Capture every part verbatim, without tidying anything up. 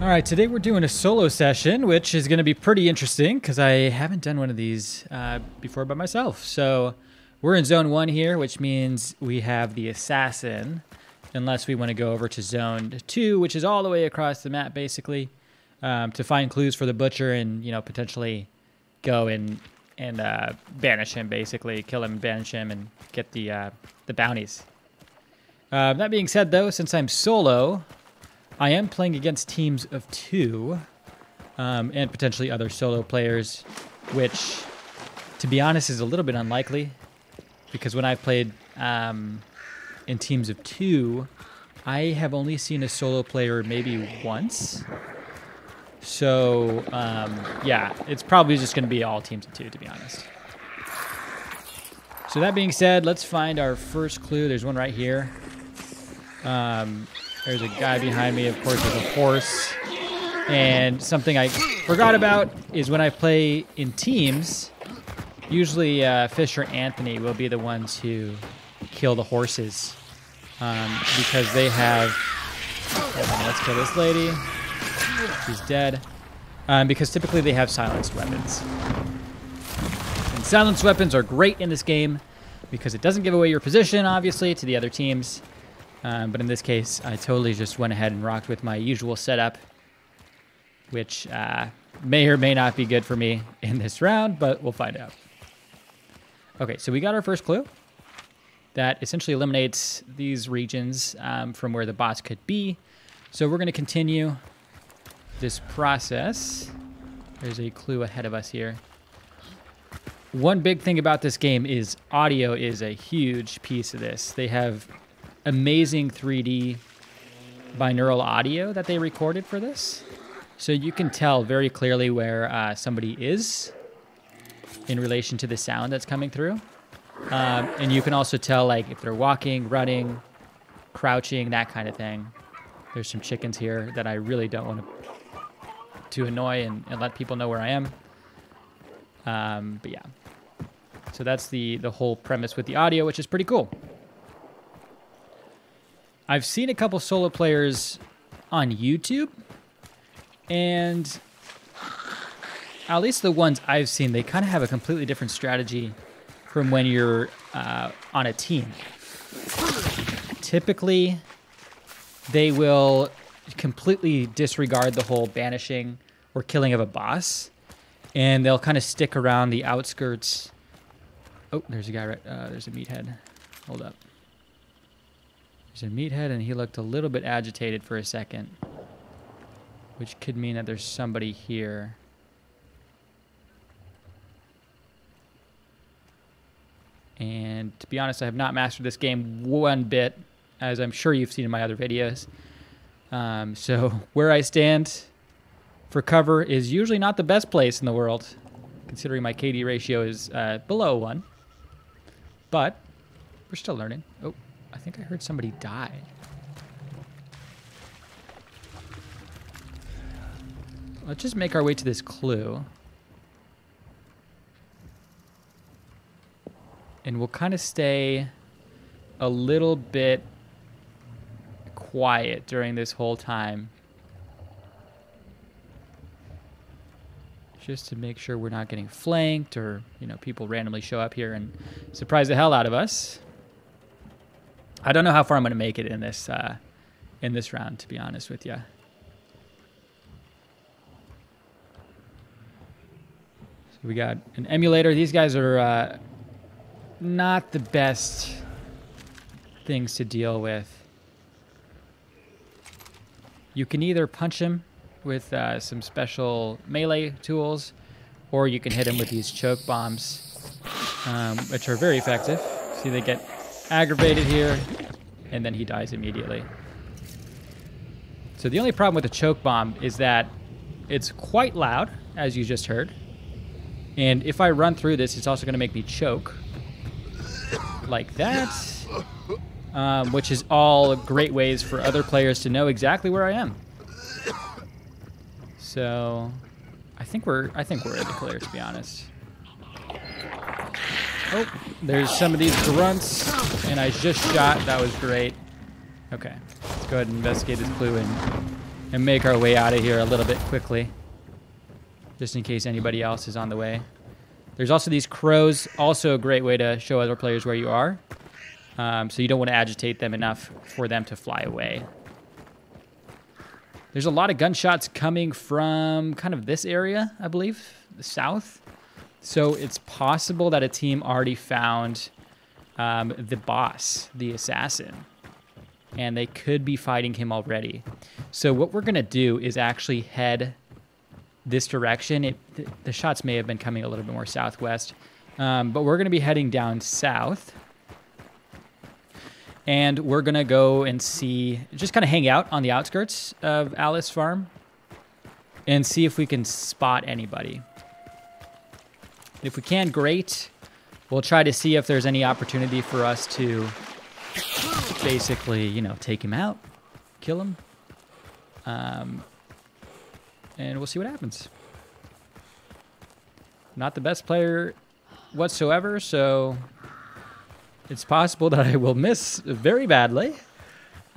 All right, today we're doing a solo session, which is going to be pretty interesting because I haven't done one of these uh, before by myself. So we're in zone one here, which means we have the assassin, unless we want to go over to zone two, which is all the way across the map, basically, um, to find clues for the butcher and, you know, potentially go and and uh, banish him, basically, kill him, banish him, and get the uh, the bounties. Uh, that being said, though, since I'm solo, I am playing against teams of two, um, and potentially other solo players, which, to be honest, is a little bit unlikely, because when I've played um, in teams of two, I have only seen a solo player maybe once. So, um, yeah, it's probably just going to be all teams of two, to be honest. So that being said, let's find our first clue. There's one right here. Um... There's a guy behind me, of course, there's a horse. And something I forgot about is when I play in teams, usually uh, Fisher Anthony will be the ones who kill the horses. Um, because they have... On, let's kill this lady. She's dead. Um, because typically they have silenced weapons. And silenced weapons are great in this game because it doesn't give away your position, obviously, to the other teams. Um, but in this case, I totally just went ahead and rocked with my usual setup, which uh, may or may not be good for me in this round, but we'll find out. Okay, so we got our first clue. That essentially eliminates these regions um, from where the bots could be. So we're going to continue this process. There's a clue ahead of us here. One big thing about this game is audio is a huge piece of this. They have amazing three D binaural audio that they recorded for this. So you can tell very clearly where uh, somebody is in relation to the sound that's coming through. Um, and you can also tell, like, if they're walking, running, crouching, that kind of thing. There's some chickens here that I really don't want to to annoy and, and let people know where I am. Um, but yeah. So that's the, the whole premise with the audio, which is pretty cool. I've seen a couple solo players on YouTube, and at least the ones I've seen, they kind of have a completely different strategy from when you're uh, on a team. Typically, they will completely disregard the whole banishing or killing of a boss, and they'll kind of stick around the outskirts. Oh, there's a guy right... Uh, there's a meathead. Hold up. There's a meathead, and he looked a little bit agitated for a second, which could mean that there's somebody here. And to be honest, I have not mastered this game one bit, as I'm sure you've seen in my other videos. Um, so where I stand for cover is usually not the best place in the world, considering my K D ratio is uh, below one. But we're still learning. Oh. I think I heard somebody die. Let's just make our way to this clue. And we'll kind of stay a little bit quiet during this whole time, just to make sure we're not getting flanked or, you know, people randomly show up here and surprise the hell out of us. I don't know how far I'm going to make it in this uh, in this round, to be honest with you. So we got an emulator. These guys are uh, not the best things to deal with. You can either punch him with uh, some special melee tools, or you can hit him with these choke bombs, um, which are very effective. See, they get aggravated here, and then he dies immediately. So the only problem with the choke bomb is that it's quite loud, as you just heard. And if I run through this, it's also going to make me choke like that, um, which is all great ways for other players to know exactly where I am. So I think we're I think we're in the clear, to be honest. Oh, there's some of these grunts, and I just shot. That was great. Okay, let's go ahead and investigate this clue and and make our way out of here a little bit quickly, just in case anybody else is on the way. There's also these crows, also a great way to show other players where you are. Um, so you don't want to agitate them enough for them to fly away. There's a lot of gunshots coming from kind of this area, I believe, the south. So it's possible that a team already found um, the boss, the assassin, and they could be fighting him already. So what we're going to do is actually head this direction. It, th the shots may have been coming a little bit more southwest, um, but we're going to be heading down south. And we're going to go and see, just kind of hang out on the outskirts of Alice Farm and see if we can spot anybody. If we can, great. We'll try to see if there's any opportunity for us to basically, you know, take him out, kill him. Um, and we'll see what happens. Not the best player whatsoever, so it's possible that I will miss very badly,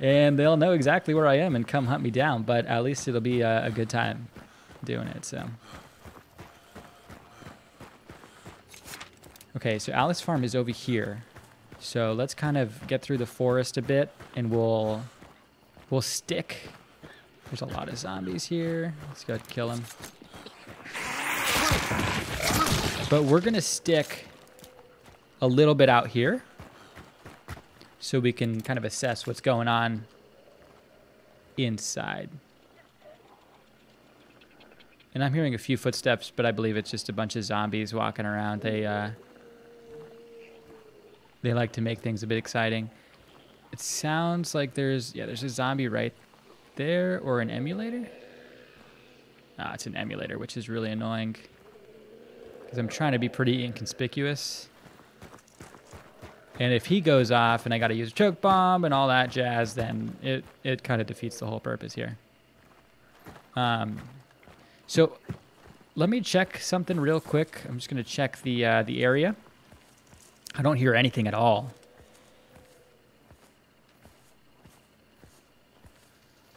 and they'll know exactly where I am and come hunt me down, but at least it'll be a, a good time doing it, so. Okay, so Alice Farm is over here. So let's kind of get through the forest a bit, and we'll, we'll stick. There's a lot of zombies here. Let's go kill them. But we're gonna stick a little bit out here, so we can kind of assess what's going on inside. And I'm hearing a few footsteps, but I believe it's just a bunch of zombies walking around. They uh, they like to make things a bit exciting. It sounds like there's, yeah, there's a zombie right there, or an emulator? Ah, it's an emulator, which is really annoying, because I'm trying to be pretty inconspicuous. And if he goes off and I got to use a choke bomb and all that jazz, then it, it kind of defeats the whole purpose here. Um, so let me check something real quick. I'm just going to check the, uh, the area. I don't hear anything at all.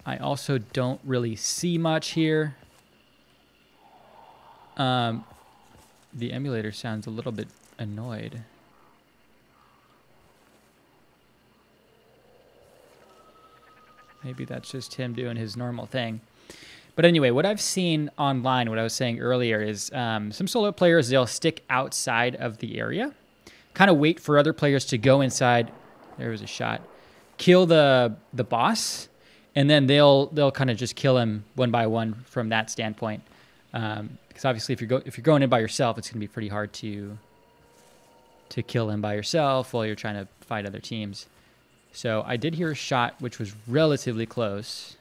I also don't really see much here. Um, the emulator sounds a little bit annoyed. Maybe that's just him doing his normal thing. But anyway, what I've seen online, what I was saying earlier, is um, some solo players, they'll stick outside of the area, kind of wait for other players to go inside. There was a shot. Kill the the boss, and then they'll they'll kind of just kill him one by one from that standpoint. Um, because obviously, if you're go if you're going in by yourself, it's going to be pretty hard to to kill him by yourself while you're trying to fight other teams. So I did hear a shot, which was relatively close.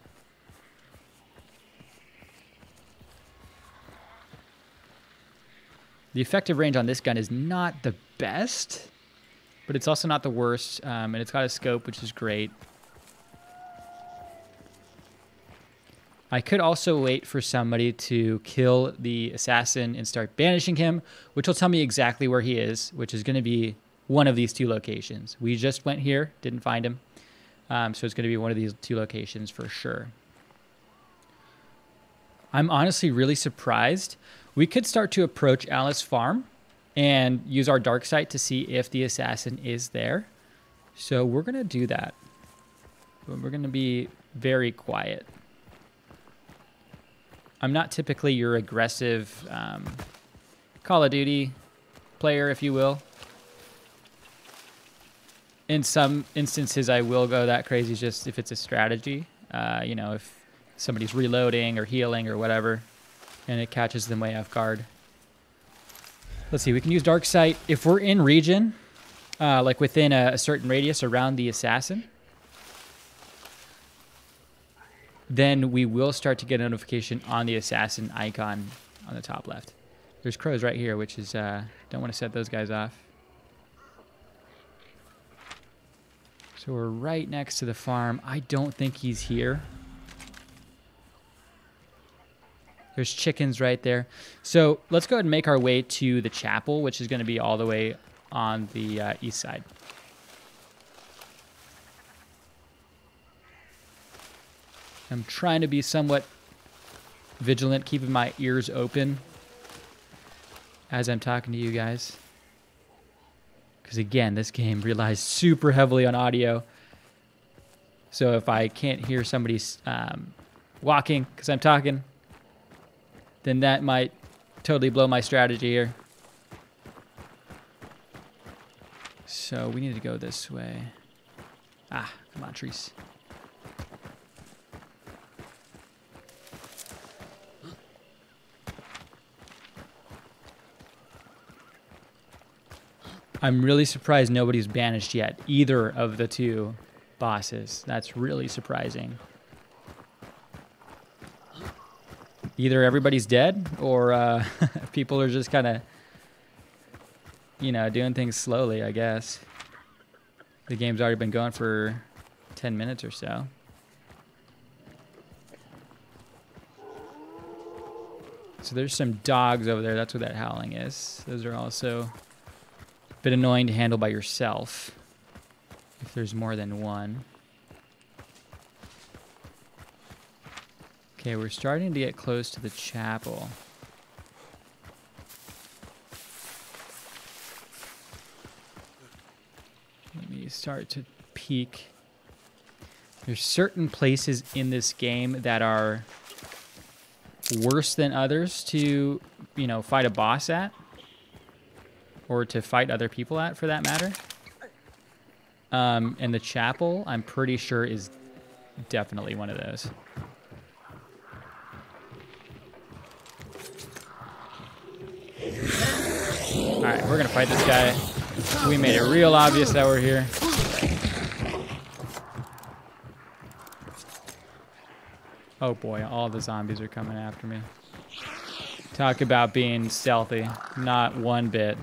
The effective range on this gun is not the best, but it's also not the worst. Um, and it's got a scope, which is great. I could also wait for somebody to kill the assassin and start banishing him, which will tell me exactly where he is, which is going to be one of these two locations. We just went here, didn't find him. Um, so it's going to be one of these two locations for sure. I'm honestly really surprised. We could start to approach Alice Farm and use our dark sight to see if the assassin is there. So we're going to do that. We're going to be very quiet. I'm not typically your aggressive um, Call of Duty player, if you will. In some instances, I will go that crazy just if it's a strategy. Uh, you know, if somebody's reloading or healing or whatever, and it catches them way off guard. Let's see, we can use Dark Sight. If we're in region, uh, like within a, a certain radius around the assassin, then we will start to get a notification on the assassin icon on the top left. There's crows right here, which is, uh, don't want to set those guys off. So we're right next to the farm. I don't think he's here. There's chickens right there. So let's go ahead and make our way to the chapel, which is going to be all the way on the uh, east side. I'm trying to be somewhat vigilant, keeping my ears open as I'm talking to you guys. Because again, this game relies super heavily on audio. So if I can't hear somebody um, walking because I'm talking, then that might totally blow my strategy here. So we need to go this way. Ah, come on, trees. I'm really surprised nobody's banished yet, either of the two bosses. That's really surprising. Either everybody's dead or uh, people are just kind of, you know, doing things slowly, I guess. The game's already been going for ten minutes or so. So there's some dogs over there. That's what that howling is. Those are also a bit annoying to handle by yourself if there's more than one. Okay, we're starting to get close to the chapel. Let me start to peek. There's certain places in this game that are worse than others to, you know, fight a boss at, or to fight other people at, for that matter. Um, and the chapel, I'm pretty sure, is definitely one of those. All right, we're gonna fight this guy. We made it real obvious that we're here. Oh boy, all the zombies are coming after me. Talk about being stealthy, not one bit.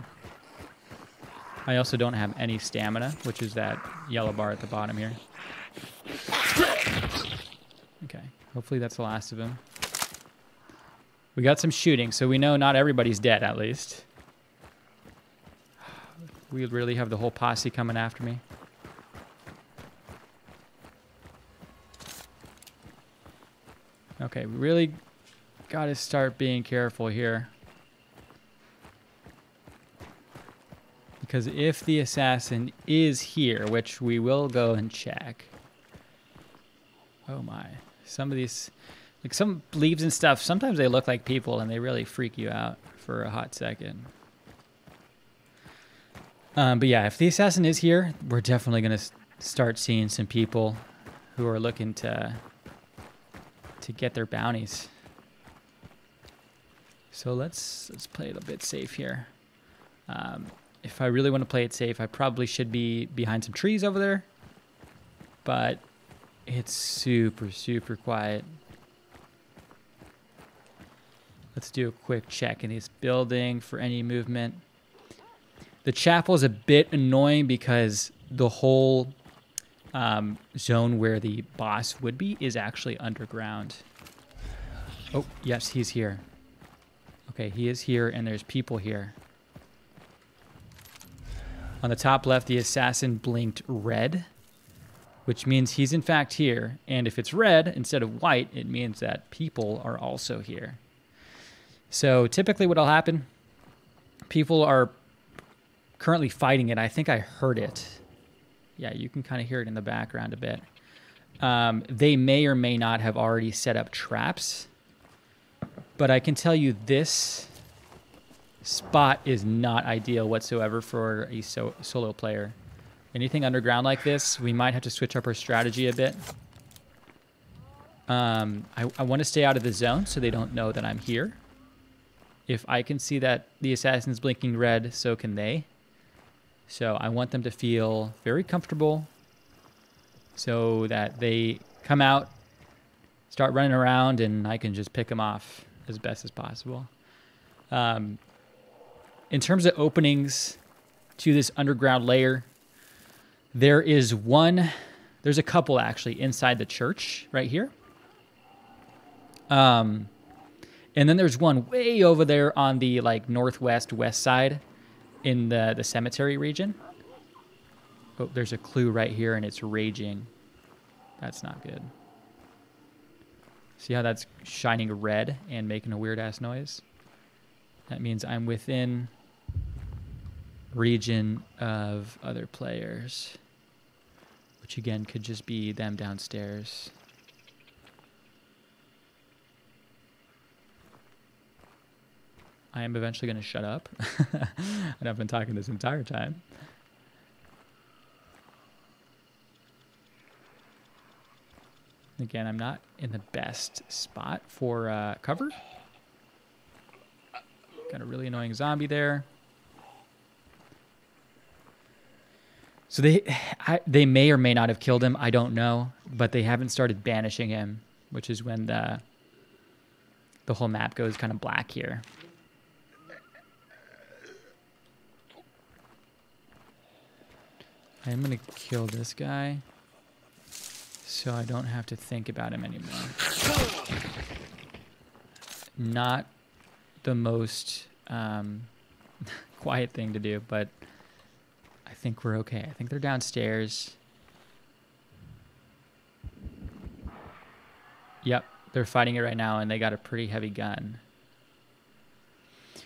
I also don't have any stamina, which is that yellow bar at the bottom here. Okay, hopefully that's the last of them. We got some shooting, so we know not everybody's dead, at least. We really have the whole posse coming after me. Okay, we really got to start being careful here. Because if the assassin is here, which we will go and check. Oh my. Some of these, like some leaves and stuff, sometimes they look like people and they really freak you out for a hot second. Um, but yeah, if the assassin is here, we're definitely going to start seeing some people who are looking to to get their bounties. So let's let's play it a bit safe here. Um, if I really want to play it safe, I probably should be behind some trees over there. But it's super, super quiet. Let's do a quick check in this building for any movement. The chapel is a bit annoying because the whole um, zone where the boss would be is actually underground. Oh, yes, he's here. Okay, he is here, and there's people here. On the top left, the assassin blinked red, which means he's in fact here. And if it's red instead of white, it means that people are also here. So typically what'll happen, people are currently fighting it. I think I heard it. Yeah, you can kind of hear it in the background a bit. Um, they may or may not have already set up traps, but I can tell you this spot is not ideal whatsoever for a so solo player. Anything underground like this, we might have to switch up our strategy a bit. Um, I, I want to stay out of the zone so they don't know that I'm here. If I can see that the assassin's blinking red, so can they. So I want them to feel very comfortable so that they come out, start running around, and I can just pick them off as best as possible. Um, in terms of openings to this underground layer, there is one, there's a couple actually inside the church right here. Um, and then there's one way over there on the like northwest west side, in the, the cemetery region. Oh, there's a clue right here, and it's raging. That's not good. See how that's shining red and making a weird-ass noise? That means I'm within region of other players, which again could just be them downstairs. I am eventually going to shut up. And I've been talking this entire time. Again, I'm not in the best spot for uh, cover. Got a really annoying zombie there. So they I, they may or may not have killed him. I don't know. But they haven't started banishing him, which is when the, the whole map goes kind of black here. I'm going to kill this guy so I don't have to think about him anymore. Not the most um, quiet thing to do, but I think we're okay. I think they're downstairs. Yep, they're fighting it right now, and they got a pretty heavy gun.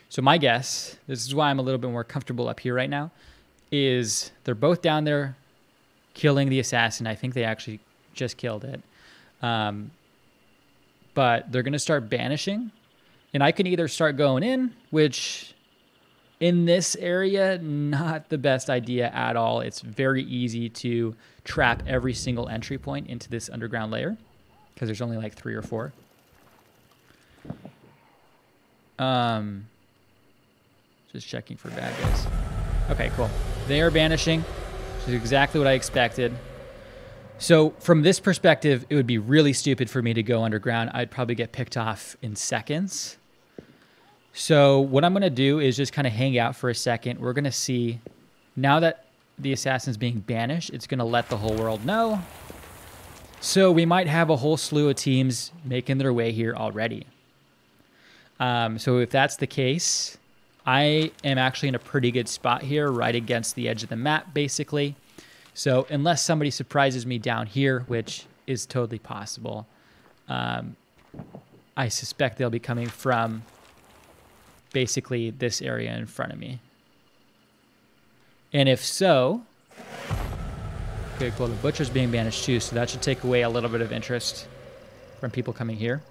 So my guess, this is why I'm a little bit more comfortable up here right now, is they're both down there killing the assassin. I think they actually just killed it. Um, but they're going to start banishing. And I can either start going in, which in this area, not the best idea at all. It's very easy to trap every single entry point into this underground layer because there's only like three or four. Um, just checking for bad guys. Okay, cool. They are banishing, which is exactly what I expected. So from this perspective, it would be really stupid for me to go underground. I'd probably get picked off in seconds. So what I'm going to do is just kind of hang out for a second. We're going to see, now that the assassin's being banished, it's going to let the whole world know. So we might have a whole slew of teams making their way here already. Um, so if that's the case, I am actually in a pretty good spot here, right against the edge of the map, basically. So unless somebody surprises me down here, which is totally possible, um, I suspect they'll be coming from basically this area in front of me. And if so, okay, cool, the butcher's being banished too, so that should take away a little bit of interest from people coming here.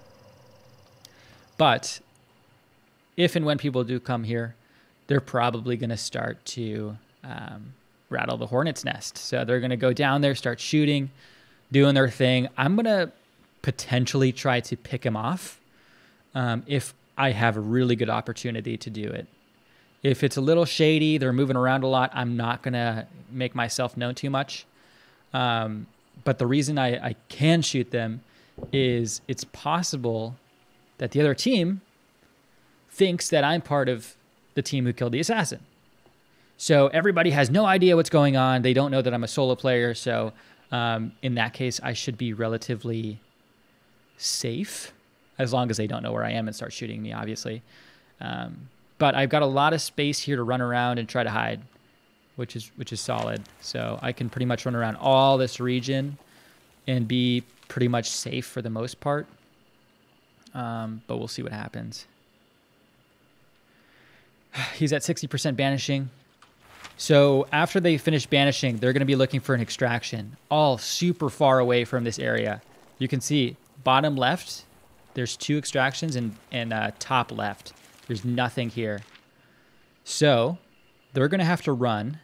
But if and when people do come here, they're probably going to start to um, rattle the hornet's nest. So they're going to go down there, start shooting, doing their thing. I'm going to potentially try to pick him off um, if I have a really good opportunity to do it. If it's a little shady, they're moving around a lot, I'm not going to make myself known too much. Um, but the reason I, I can shoot them is it's possible that the other team thinks that I'm part of the team who killed the assassin. So everybody has no idea what's going on. They don't know that I'm a solo player. So um, in that case, I should be relatively safe, as long as they don't know where I am and start shooting me, obviously. Um, but I've got a lot of space here to run around and try to hide, which is, which is solid. So I can pretty much run around all this region and be pretty much safe for the most part. Um, but we'll see what happens. He's at sixty percent banishing. So after they finish banishing, they're going to be looking for an extraction, all super far away from this area. You can see bottom left, there's two extractions, and, and uh, top left, there's nothing here. So they're going to have to run.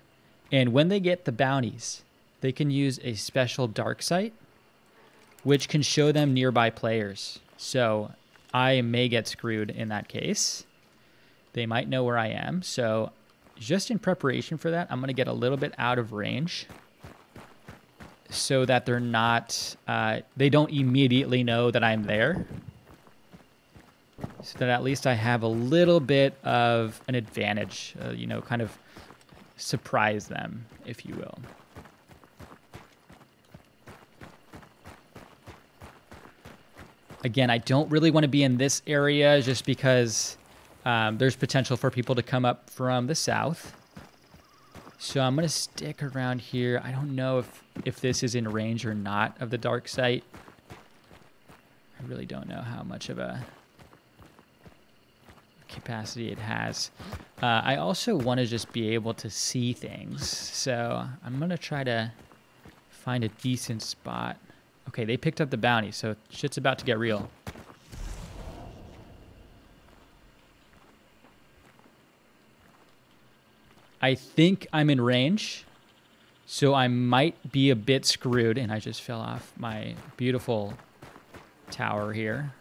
And when they get the bounties, they can use a special dark sight, which can show them nearby players. So I may get screwed in that case. They might know where I am. So just in preparation for that, I'm going to get a little bit out of range so that they're not, uh, they don't immediately know that I'm there. So that at least I have a little bit of an advantage, uh, you know, kind of surprise them, if you will. Again, I don't really want to be in this area just because Um, there's potential for people to come up from the south. So I'm going to stick around here. I don't know if, if this is in range or not of the dark sight. I really don't know how much of a capacity it has. Uh, I also want to just be able to see things, so I'm going to try to find a decent spot. Okay, they picked up the bounty, so shit's about to get real. I think I'm in range, so I might be a bit screwed, and I just fell off my beautiful tower here.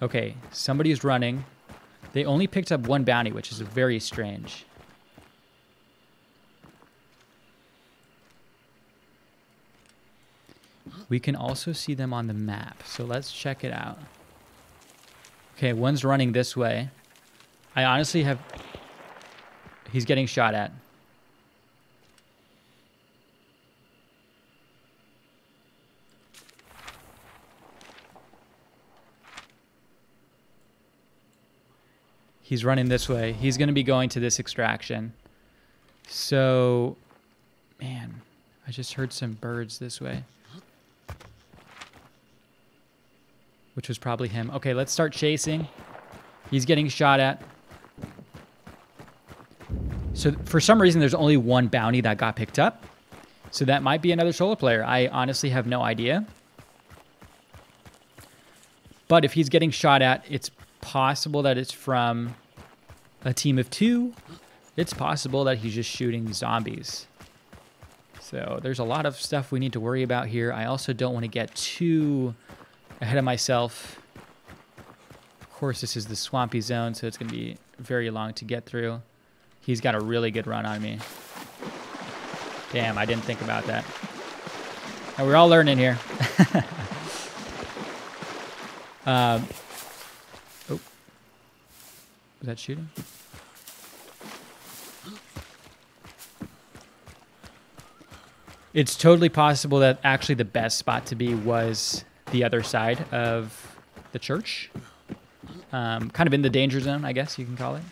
Okay, somebody's running. They only picked up one bounty, which is very strange. We can also see them on the map, so let's check it out. Okay, one's running this way. I honestly have... He's getting shot at. He's running this way. He's going to be going to this extraction. So, man, I just heard some birds this way, which was probably him. Okay, let's start chasing. He's getting shot at. So for some reason, there's only one bounty that got picked up. So that might be another solo player. I honestly have no idea. But if he's getting shot at, it's possible that it's from a team of two. It's possible that he's just shooting zombies. So there's a lot of stuff we need to worry about here. I also don't want to get too ahead of myself. Of course, this is the swampy zone, so it's going to be very long to get through. He's got a really good run on me. Damn, I didn't think about that. And we're all learning here. um... Was that shooting? It's totally possible that actually the best spot to be was the other side of the church. Um, kind of in the danger zone, I guess you can call it.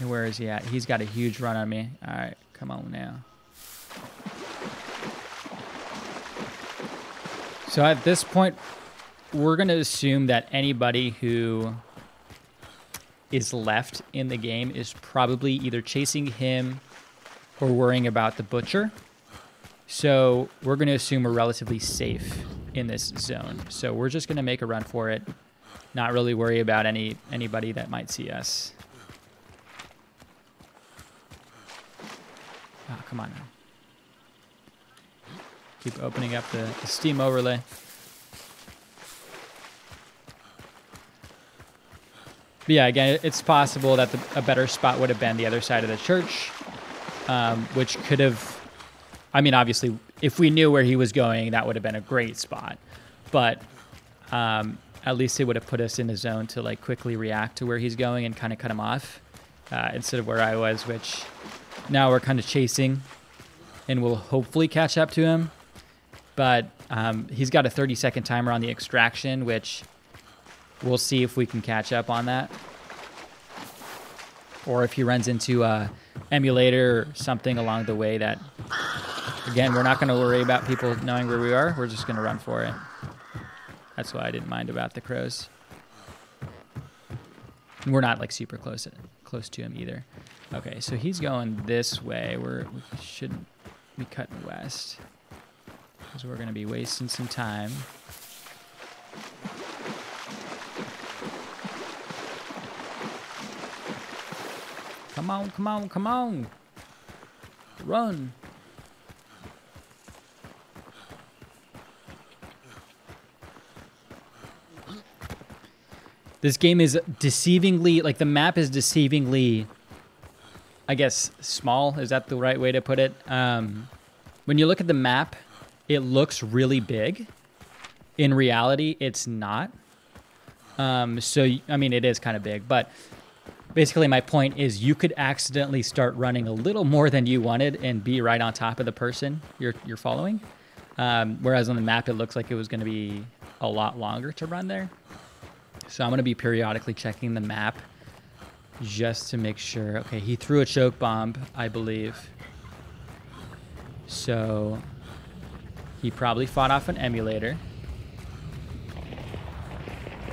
And where is he at? He's got a huge run on me. All right, come on now. So at this point, we're going to assume that anybody who is left in the game is probably either chasing him or worrying about the butcher. So we're going to assume we're relatively safe in this zone. So we're just going to make a run for it, not really worry about any anybody that might see us. Oh, come on now. Keep opening up the, the Steam overlay. But yeah, again, it's possible that the, a better spot would have been the other side of the church, um, which could have... I mean, obviously, if we knew where he was going, that would have been a great spot. But um, at least it would have put us in a zone to like quickly react to where he's going and kind of cut him off uh, instead of where I was, which now we're kind of chasing and we'll hopefully catch up to him. But um, he's got a thirty-second timer on the extraction, which... We'll see if we can catch up on that. Or if he runs into an emulator or something along the way that, again, we're not going to worry about people knowing where we are. We're just going to run for it. That's why I didn't mind about the crows. And we're not, like, super close, close to him either. Okay, so he's going this way. We're, we shouldn't be cutting west, because we're going to be wasting some time. Come on, come on, come on. Run. This game is deceivingly, like the map is deceivingly, I guess, small. Is that the right way to put it? Um, when you look at the map, it looks really big. In reality, it's not. Um, so, I mean, it is kind of big, but... Basically, my point is you could accidentally start running a little more than you wanted and be right on top of the person you're, you're following. Um, whereas on the map, it looks like it was going to be a lot longer to run there. So I'm going to be periodically checking the map just to make sure. Okay, he threw a choke bomb, I believe. So he probably fought off an emulator.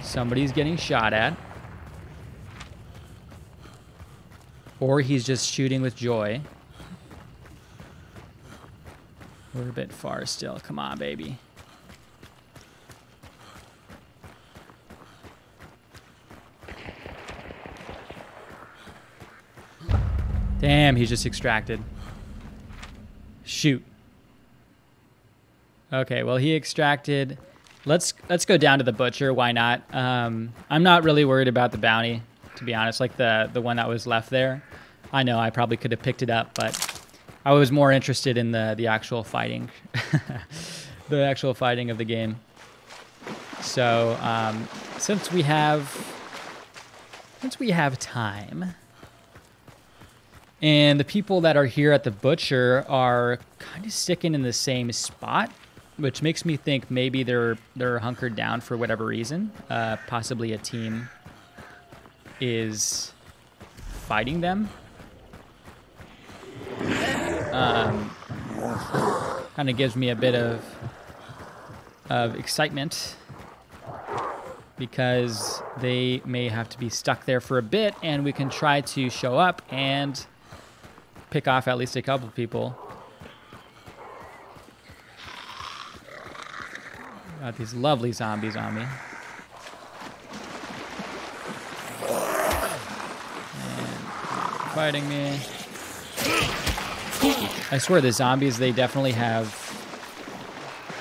Somebody's getting shot at. Or he's just shooting with joy. We're a bit far still. Come on, baby. Damn, he's just extracted. Shoot. Okay, well, he extracted. Let's let's go down to the butcher. Why not? Um, I'm not really worried about the bounty, to be honest. Like the the one that was left there. I know I probably could have picked it up, but I was more interested in the the actual fighting, the actual fighting of the game. So um, since we have since we have time. And the people that are here at the butcher are kind of sticking in the same spot, which makes me think maybe they're they're hunkered down for whatever reason. Uh, possibly a team is fighting them. Um, kind of gives me a bit of of excitement because they may have to be stuck there for a bit, and we can try to show up and pick off at least a couple people. Got these lovely zombies on me. And fighting me. I swear the zombies, they definitely have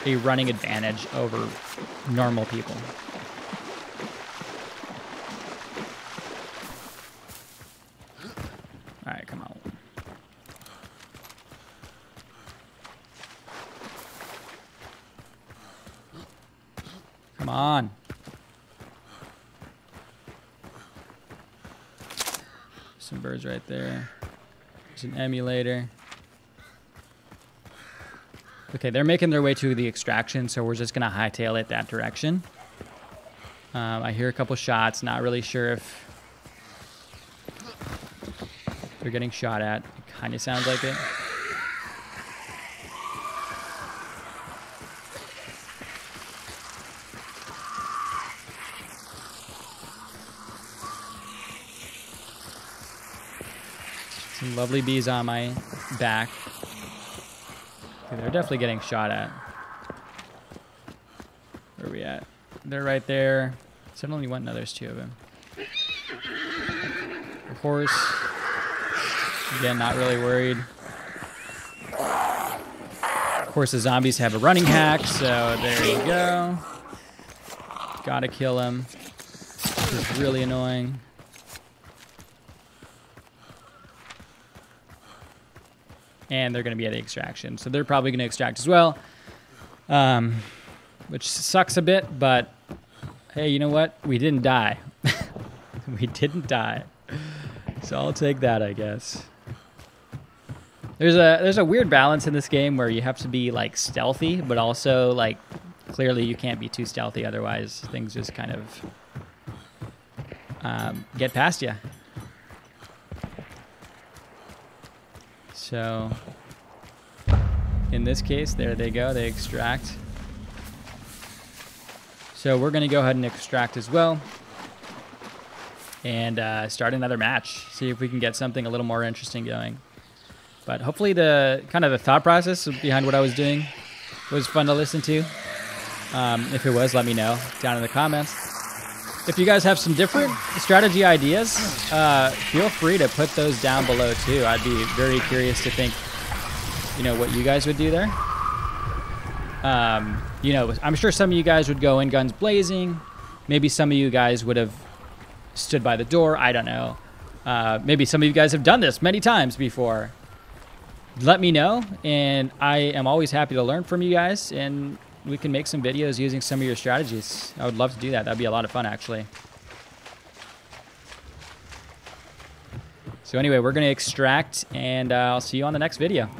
a running advantage over normal people. On. Some birds right there. There's an emulator. Okay, they're making their way to the extraction, so we're just gonna hightail it that direction. Um, I hear a couple shots. Not really sure if they're getting shot at. It kind of sounds like it. Some lovely bees on my back. Okay, they're definitely getting shot at. Where are we at? They're right there. Suddenly one, no, there's two of them. Of course. Again, not really worried. Of course, the zombies have a running hack, so there you go. Gotta kill them. This is really annoying. And they're going to be at the extraction. So they're probably going to extract as well, um, which sucks a bit, but hey, you know what? We didn't die. We didn't die. So I'll take that, I guess. There's a there's a weird balance in this game where you have to be like stealthy, but also like clearly you can't be too stealthy. Otherwise, things just kind of um, get past you. So, in this case, there they go, they extract. So we're gonna go ahead and extract as well. And uh, start another match, see if we can get something a little more interesting going. But hopefully the, kind of the thought process behind what I was doing was fun to listen to. Um, if it was, let me know down in the comments. If you guys have some different strategy ideas, uh, feel free to put those down below too. I'd be very curious to think, you know, what you guys would do there. Um, you know, I'm sure some of you guys would go in guns blazing. Maybe some of you guys would have stood by the door. I don't know. Uh, maybe some of you guys have done this many times before. Let me know, and I am always happy to learn from you guys, and we can make some videos using some of your strategies. I would love to do that. That'd be a lot of fun, actually. So anyway, we're going to extract, and uh, I'll see you on the next video.